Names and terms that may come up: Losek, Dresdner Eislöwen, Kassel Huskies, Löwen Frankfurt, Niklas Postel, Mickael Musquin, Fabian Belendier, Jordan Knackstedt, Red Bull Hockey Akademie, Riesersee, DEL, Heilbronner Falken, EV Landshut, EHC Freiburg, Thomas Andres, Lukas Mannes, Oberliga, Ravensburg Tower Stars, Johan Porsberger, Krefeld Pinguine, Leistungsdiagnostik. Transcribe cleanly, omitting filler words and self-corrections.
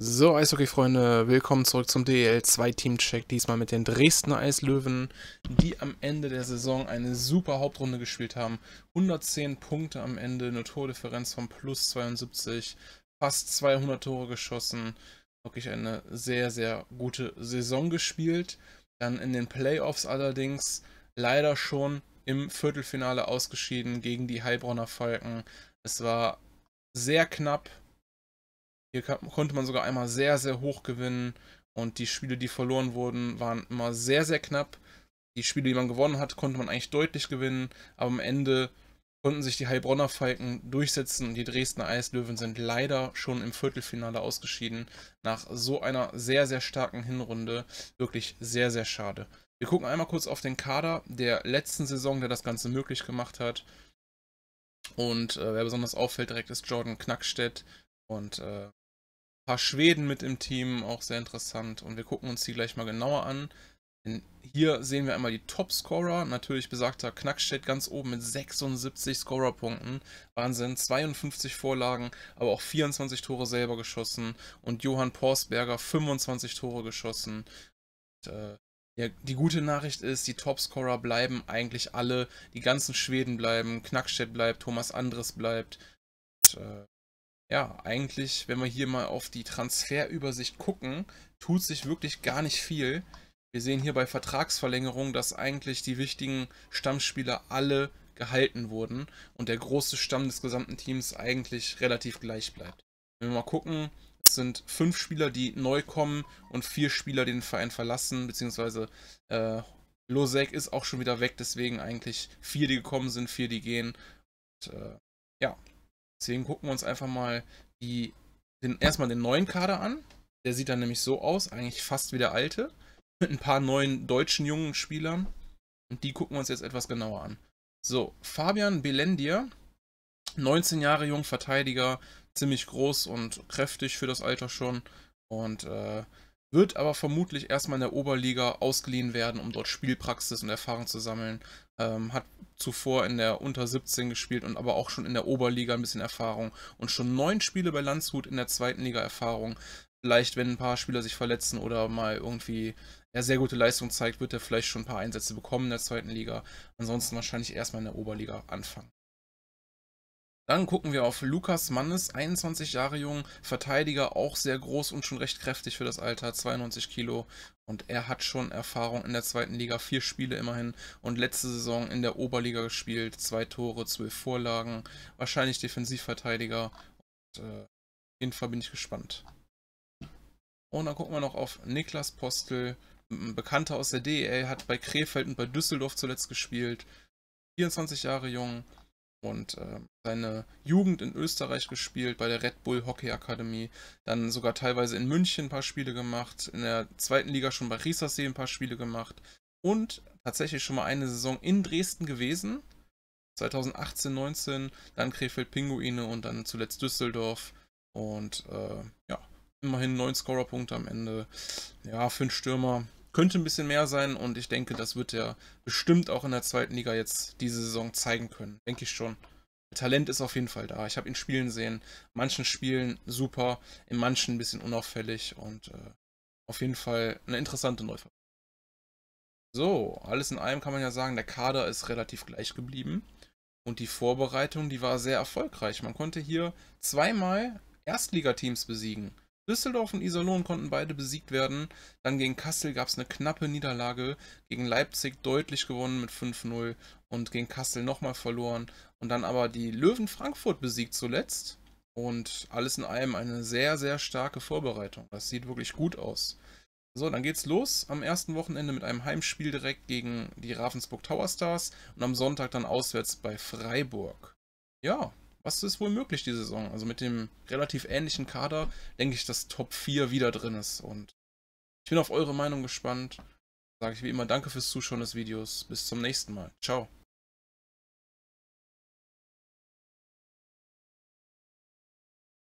So, Eishockey-Freunde, willkommen zurück zum DEL-2-Team-Check, diesmal mit den Dresdner Eislöwen, die am Ende der Saison eine super Hauptrunde gespielt haben. 110 Punkte am Ende, eine Tordifferenz von plus 72, fast 200 Tore geschossen, wirklich eine sehr, sehr gute Saison gespielt. Dann in den Playoffs allerdings leider schon im Viertelfinale ausgeschieden gegen die Heilbronner Falken. Es war sehr knapp. Hier konnte man sogar einmal sehr, sehr hoch gewinnen und die Spiele, die verloren wurden, waren immer sehr, sehr knapp. Die Spiele, die man gewonnen hat, konnte man eigentlich deutlich gewinnen, aber am Ende konnten sich die Heilbronner Falken durchsetzen und die Dresdner Eislöwen sind leider schon im Viertelfinale ausgeschieden nach so einer sehr, sehr starken Hinrunde. Wirklich sehr, sehr schade. Wir gucken einmal kurz auf den Kader der letzten Saison, der das Ganze möglich gemacht hat. Und wer besonders auffällt direkt ist Jordan Knackstedt und ein paar Schweden mit im Team, auch sehr interessant, und wir gucken uns die gleich mal genauer an. Denn hier sehen wir einmal die Topscorer, natürlich besagter Knackstedt ganz oben mit 76 Scorerpunkten, Wahnsinn, 52 Vorlagen, aber auch 24 Tore selber geschossen, und Johan Porsberger 25 Tore geschossen. Und, ja, die gute Nachricht ist, die Topscorer bleiben eigentlich alle, die ganzen Schweden bleiben, Knackstedt bleibt, Thomas Andres bleibt, und, ja, eigentlich, wenn wir hier mal auf die Transferübersicht gucken, tut sich wirklich gar nicht viel. Wir sehen hier bei Vertragsverlängerung, dass eigentlich die wichtigen Stammspieler alle gehalten wurden und der große Stamm des gesamten Teams eigentlich relativ gleich bleibt. Wenn wir mal gucken, es sind 5 Spieler, die neu kommen, und 4 Spieler, die den Verein verlassen, beziehungsweise Losek ist auch schon wieder weg, deswegen eigentlich 4, die gekommen sind, 4, die gehen. Und, ja. Deswegen gucken wir uns einfach mal erstmal den neuen Kader an. Der sieht dann nämlich so aus, eigentlich fast wie der alte, mit ein paar neuen deutschen jungen Spielern. Und die gucken wir uns jetzt etwas genauer an. So, Fabian Belendier, 19 Jahre jung, Verteidiger, ziemlich groß und kräftig für das Alter schon. Und wird aber vermutlich erstmal in der Oberliga ausgeliehen werden, um dort Spielpraxis und Erfahrung zu sammeln. Hat zuvor in der Unter-17 gespielt und aber auch schon in der Oberliga ein bisschen Erfahrung. Und schon 9 Spiele bei Landshut in der zweiten Liga Erfahrung. Vielleicht, wenn ein paar Spieler sich verletzen oder mal irgendwie sehr gute Leistung zeigt, wird er vielleicht schon ein paar Einsätze bekommen in der zweiten Liga. Ansonsten wahrscheinlich erstmal in der Oberliga anfangen. Dann gucken wir auf Lukas Mannes, 21 Jahre jung, Verteidiger, auch sehr groß und schon recht kräftig für das Alter, 92 Kilo. Und er hat schon Erfahrung in der zweiten Liga, 4 Spiele immerhin. Und letzte Saison in der Oberliga gespielt, 2 Tore, 12 Vorlagen, wahrscheinlich Defensivverteidiger. Und auf jeden Fall bin ich gespannt. Und dann gucken wir noch auf Niklas Postel, ein Bekannter aus der DEL, hat bei Krefeld und bei Düsseldorf zuletzt gespielt, 24 Jahre jung. Und seine Jugend in Österreich gespielt, bei der Red Bull Hockey Akademie, dann sogar teilweise in München ein paar Spiele gemacht, in der zweiten Liga schon bei Riesersee ein paar Spiele gemacht und tatsächlich schon mal eine Saison in Dresden gewesen, 2018-19, dann Krefeld Pinguine und dann zuletzt Düsseldorf. Und ja, immerhin 9 Scorerpunkte am Ende, ja, für einen Stürmer könnte ein bisschen mehr sein, und ich denke, das wird er bestimmt auch in der zweiten Liga jetzt diese Saison zeigen können. Denke ich schon. Talent ist auf jeden Fall da. Ich habe ihn spielen sehen. In manchen Spielen super, in manchen ein bisschen unauffällig, und auf jeden Fall eine interessante Neuverpflichtung. So, alles in allem kann man ja sagen, der Kader ist relativ gleich geblieben und die Vorbereitung, die war sehr erfolgreich. Man konnte hier 2-mal Erstligateams besiegen. Düsseldorf und Iserlohn konnten beide besiegt werden. Dann gegen Kassel gab es eine knappe Niederlage. Gegen Leipzig deutlich gewonnen mit 5-0 und gegen Kassel nochmal verloren. Und dann aber die Löwen Frankfurt besiegt zuletzt. Und alles in allem eine sehr, sehr starke Vorbereitung. Das sieht wirklich gut aus. So, dann geht's los am ersten Wochenende mit einem Heimspiel direkt gegen die Ravensburg Tower Stars und am Sonntag dann auswärts bei Freiburg. Ja. Was ist wohl möglich diese Saison? Also mit dem relativ ähnlichen Kader denke ich, dass Top 4 wieder drin ist. Und ich bin auf eure Meinung gespannt. Sage ich wie immer, danke fürs Zuschauen des Videos. Bis zum nächsten Mal. Ciao.